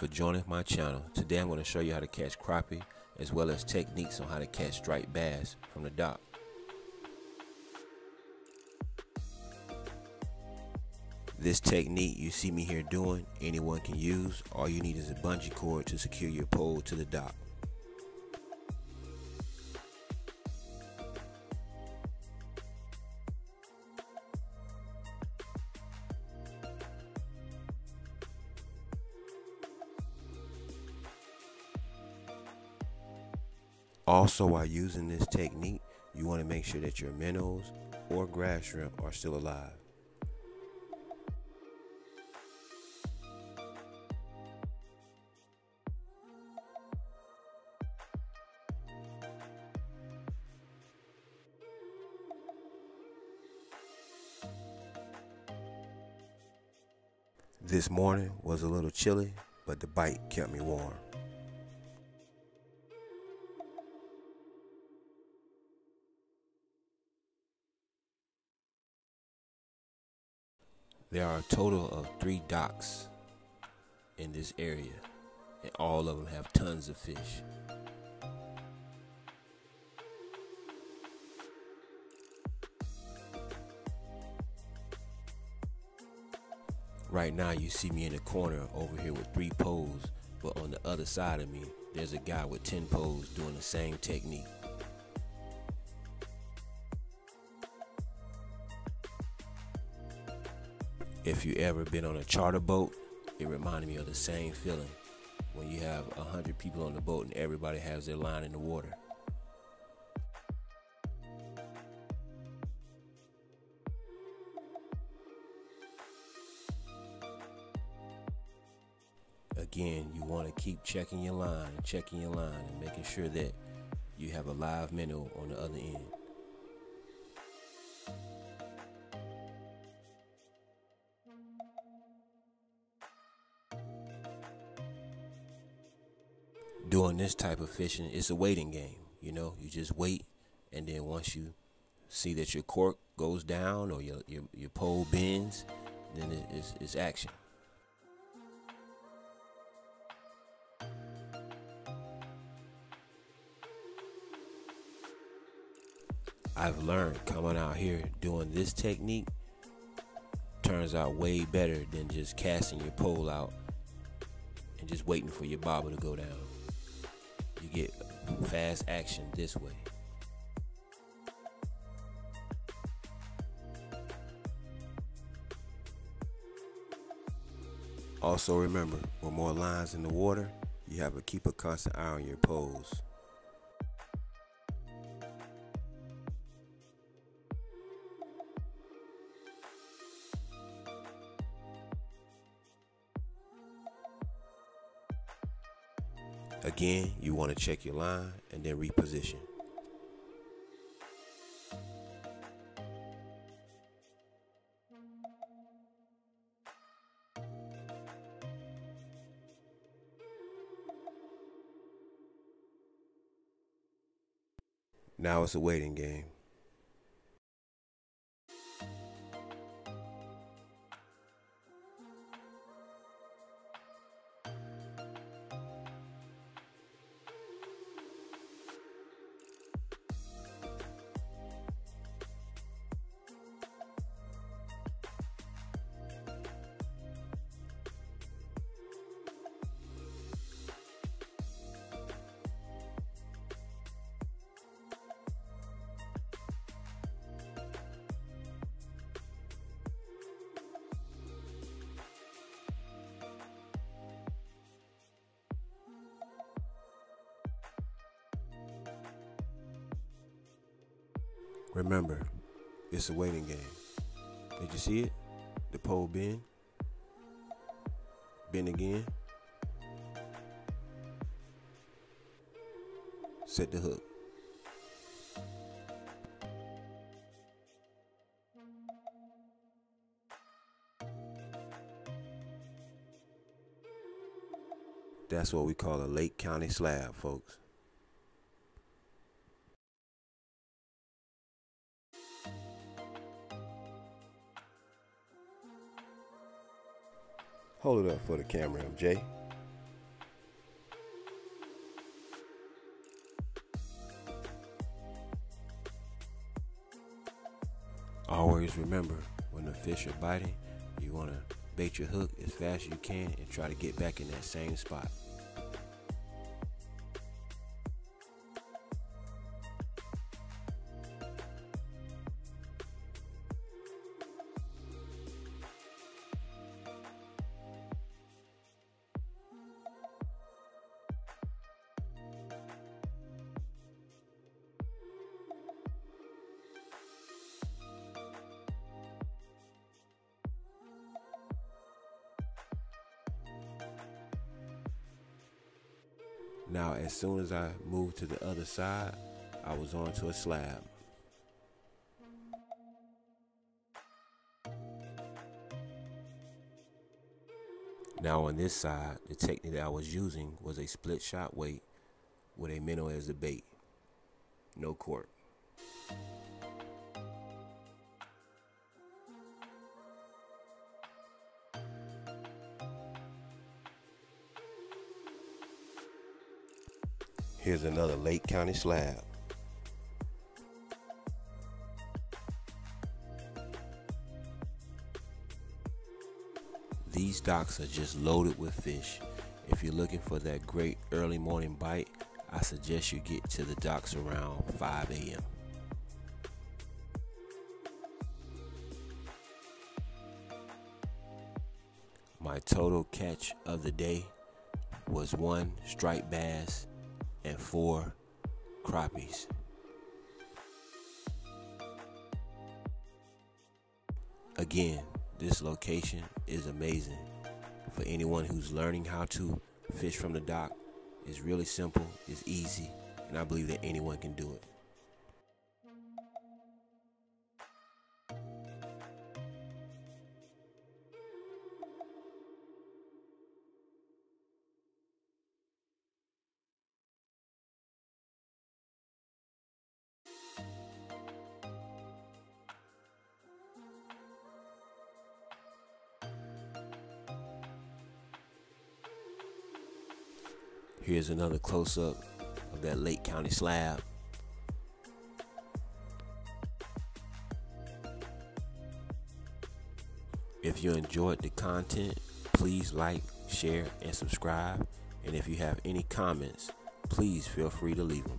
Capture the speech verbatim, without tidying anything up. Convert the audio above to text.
for joining my channel. Today I'm going to show you how to catch crappie as well as techniques on how to catch striped bass from the dock. This technique you see me here doing, anyone can use. All you need is a bungee cord to secure your pole to the dock. Also, while using this technique, you want to make sure that your minnows or grass shrimp are still alive. This morning was a little chilly, but the bite kept me warm. There are a total of three docks in this area, and all of them have tons of fish. Right now you see me in the corner over here with three poles, but on the other side of me there's a guy with ten poles doing the same technique. If you ever been on a charter boat, it reminded me of the same feeling when you have a hundred people on the boat and everybody has their line in the water. Again, you want to keep checking your line, checking your line, and making sure that you have a live minnow on the other end. Doing this type of fishing, it's a waiting game. You know, you just wait, and then once you see that your cork goes down or your your, your pole bends, then it, it's, it's action. I've learned coming out here doing this technique turns out way better than just casting your pole out and just waiting for your bobber to go down. You get fast action this way. Also remember, with more lines in the water, you have to keep a constant eye on your poles. Again, you want to check your line and then reposition. Now it's a waiting game. Remember, it's a waiting game. Did you see it? The pole bend. Bend again. Set the hook. That's what we call a Lake County slab, folks. Hold it up for the camera, M J. Always remember, when the fish are biting, you want to bait your hook as fast as you can and try to get back in that same spot. Now, as soon as I moved to the other side, I was onto a slab. Now on this side, the technique that I was using was a split shot weight with a minnow as the bait. No cork. Here's another Lake County slab. These docks are just loaded with fish. If you're looking for that great early morning bite, I suggest you get to the docks around five A M My total catch of the day was one striped bass and four crappies. Again, this location is amazing. For anyone who's learning how to fish from the dock, it's really simple, it's easy, and I believe that anyone can do it. Here's another close-up of that Lake County slab. If you enjoyed the content, please like, share, and subscribe. And if you have any comments, please feel free to leave them.